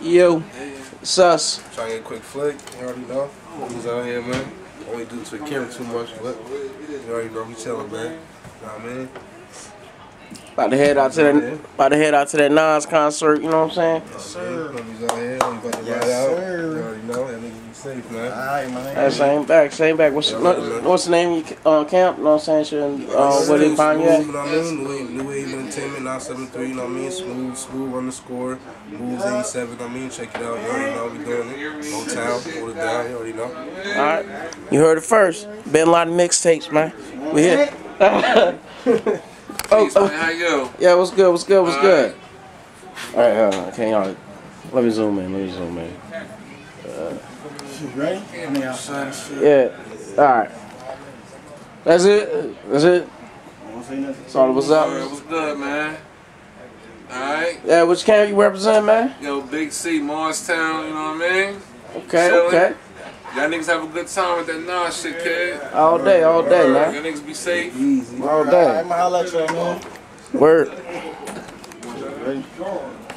Yo, hey, sus. Trying to get a quick flick. You already know. He's out here, man. Only do it to the camera too much, but you already know we chilling, man. Know what I mean? About to head out to that Nas concert, you know what I'm saying? Yes, sir. He's out here. He's about to ride out. You already know. That nigga be safe, man. All right, my nigga. That same back. What's the name of your camp? You know what I'm saying? What they find you at? New England Entertainment, 973, you know what I mean? Smooth _ moves 87, I mean? Check it out. You already know we doing it. Motown, hold it down. You already know. All right. You heard it first. Been a lot of mixtapes, man. We here. Oh, how you go? Yeah, what's good? Alright, okay, y'all. Let me zoom in. You ready? Yeah, alright. That's it. So what's up? What's good, man? Alright. Yeah, which camp you represent, man? Yo, Big C, Morristown, you know what I mean? Okay, chilling. Okay. Y'all niggas have a good time with that Nas shit, kid. All day, man. Y'all niggas be safe. Easy. All day. I'm gonna holler at y'all, man. Word.